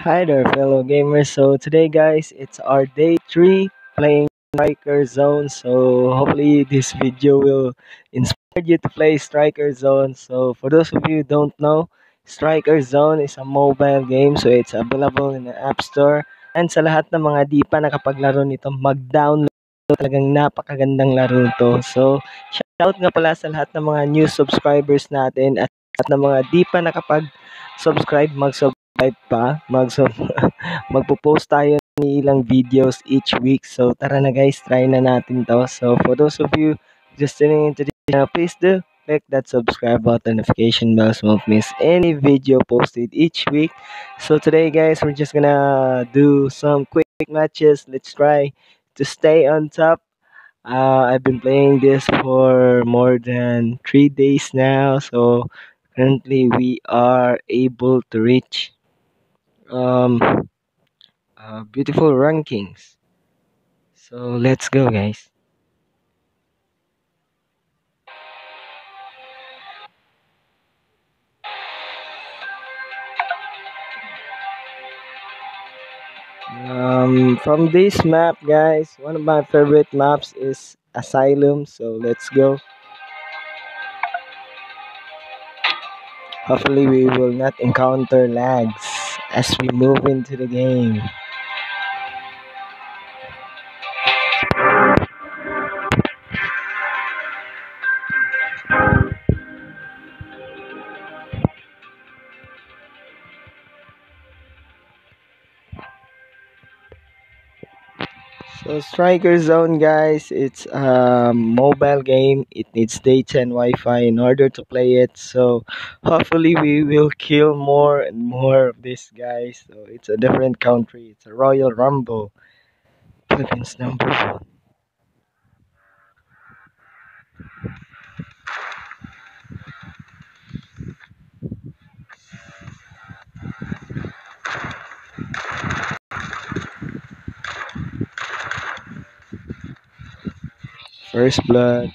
Hi there, fellow gamers. So today, guys, it's our day 3 playing Striker Zone. So hopefully this video will inspire you to play Striker Zone. So for those of you who don't know, Striker Zone is a mobile game, so it's available in the App Store. And sa lahat ng mga di pa nakapaglaro nito, mag-download. Talagang napakagandang laro to. So shoutout nga pala sa lahat ng mga new subscribers natin at ng mga di pa nakapag-subscribe, magpo-post tayo ng ilang videos each week. So tara na guys, try na natin to. So for those of you just tuning into this channel, please do click that subscribe button, notification bell, so won't miss any video posted each week. So today guys, we're just gonna do some quick matches. Let's try to stay on top. I've been playing this for more than 3 days now, so currently we are able to reach beautiful rankings. So let's go guys. From this map guys, one of my favorite maps is Asylum, so let's go. Hopefully we will not encounter lags as we move into the game. So Striker Zone guys, it's a mobile game. It needs data and Wi-Fi in order to play it. So hopefully we will kill more and more of these guys. So it's a different country. It's a Royal Rumble. Philippines #1. First blood.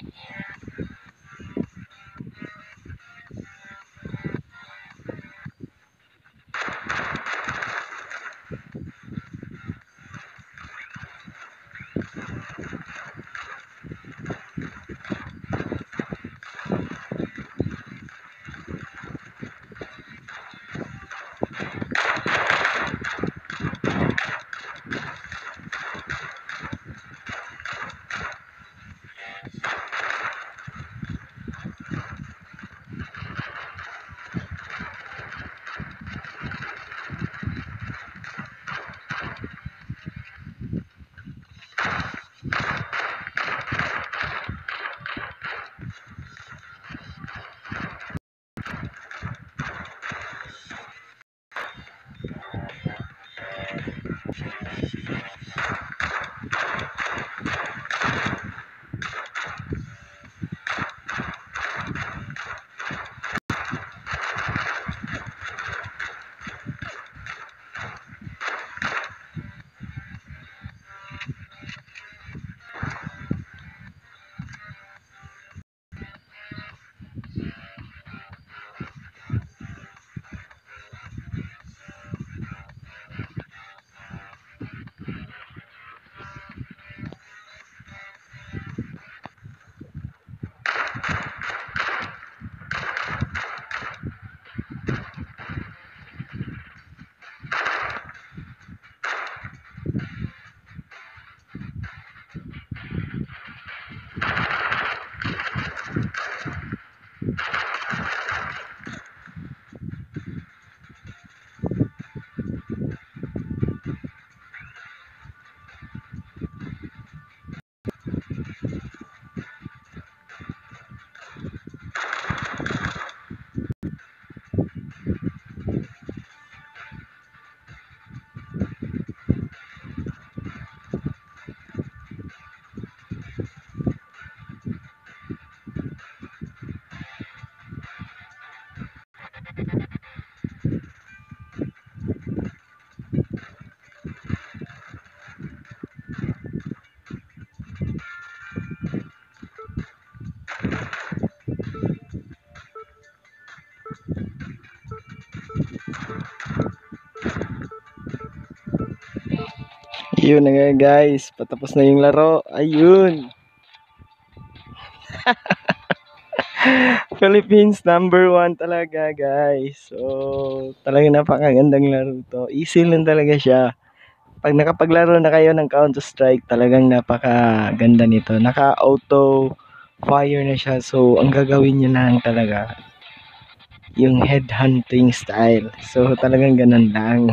Yun na nga guys, patapos na yung laro. Ayun. Philippines #1 talaga guys. So talaga napakagandang laro to. Easy lang talaga siya. Pag nakapaglaro na kayo ng Counter-Strike, talagang napakaganda nito. Naka-auto fire na siya. So ang gagawin nyo lang talaga yung headhunting style. So talagang ganun lang.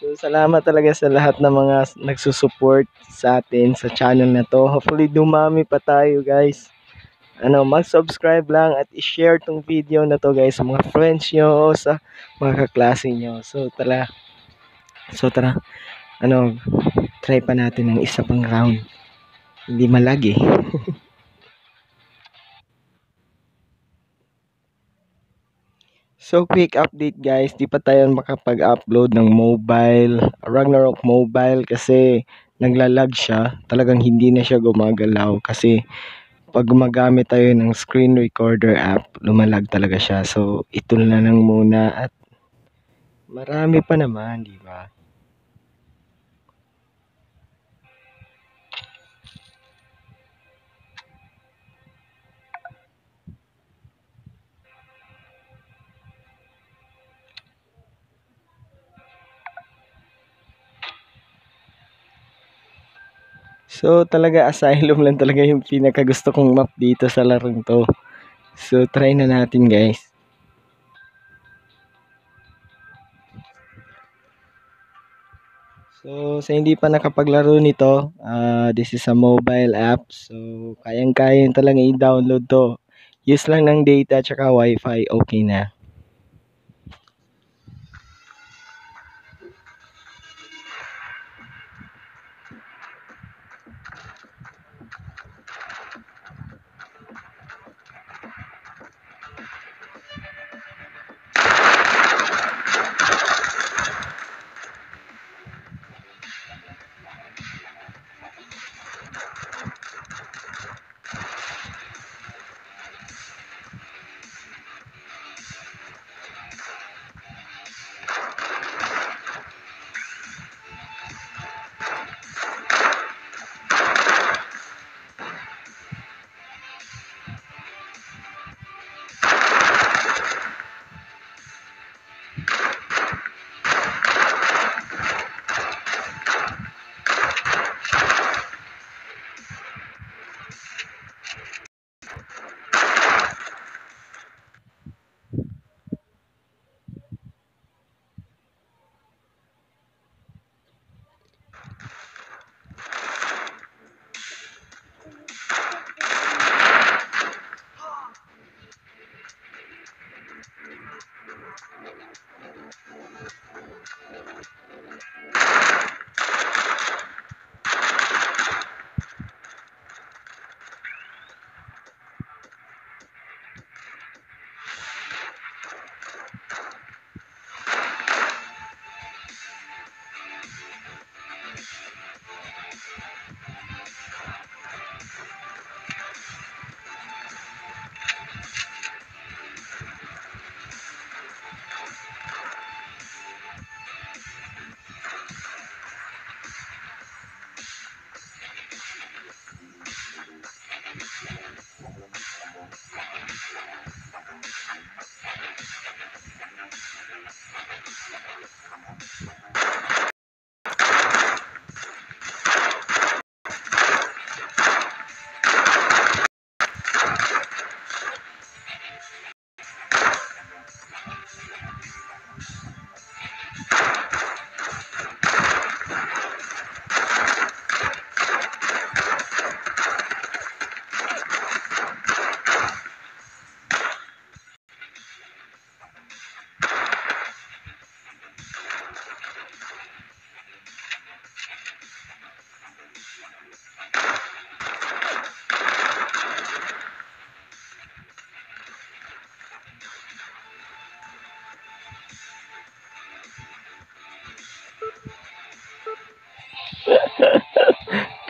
So salamat talaga sa lahat ng mga nagsusupport sa atin sa channel na to. Hopefully dumami pa tayo guys. Mag-subscribe lang at i-share tong video na to guys sa mga friends nyo o sa mga kaklase nyo. So tara. Try pa natin ng isa pang round. Hindi malagi. So quick update guys, di pa tayo makapag-upload ng Ragnarok mobile kasi naglalag siya, talagang hindi na siya gumagalaw kasi pag gumagamit tayo ng screen recorder app, lumalag talaga siya. So ito na lang muna at marami pa naman, di ba? So talaga Asylum lang talaga yung pinakagusto kong map dito sa larong to. So try na natin guys. So sa hindi pa nakapaglaro nito, this is a mobile app. So kayang-kaya talaga i-download to. Use lang ng data tsaka wifi, okay na.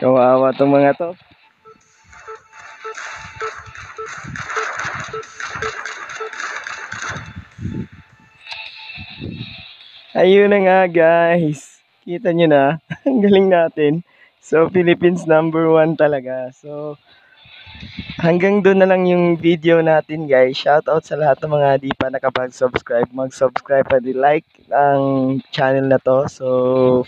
Kawawa itong mga to. Ayun na nga guys. Kita nyo na. Ang galing natin. So, Philippines #1 talaga. So, hanggang doon na lang yung video natin, guys. Shoutout sa lahat ng mga di pa nakapag-subscribe. Mag-subscribe and like ang channel na to. So,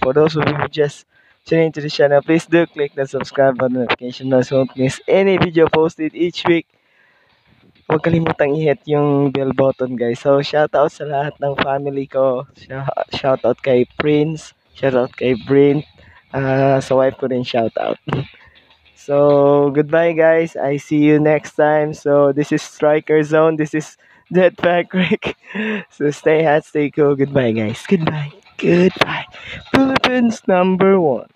for those of you who just tune into this channel, please do click the subscribe button notification so you won't miss any video posted each week. Huwag kalimutang i-hit yung bell button, guys. So, shoutout sa lahat ng family ko. Shoutout kay Prince. Shoutout kay Brent. Sa wife ko rin shoutout. So, goodbye, guys. I see you next time. So, this is Striker Zone. This is Death Pack Rick. So, stay hot, stay cool. Goodbye, guys. Goodbye. Goodbye. Philippines #1.